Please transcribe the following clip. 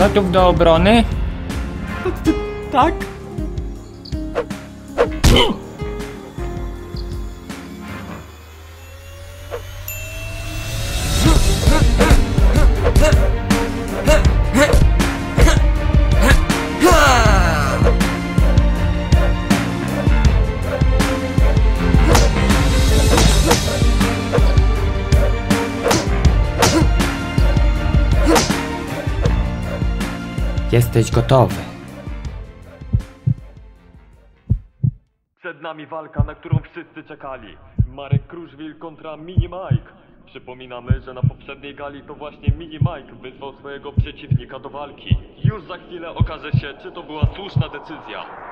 Gotów do obrony? Tak. Jesteś gotowy. Przed nami walka, na którą wszyscy czekali. Marek Kruszwil kontra Mini Mike. Przypominamy, że na poprzedniej gali to właśnie Mini Mike wyzwał swojego przeciwnika do walki. Już za chwilę okaże się, czy to była słuszna decyzja.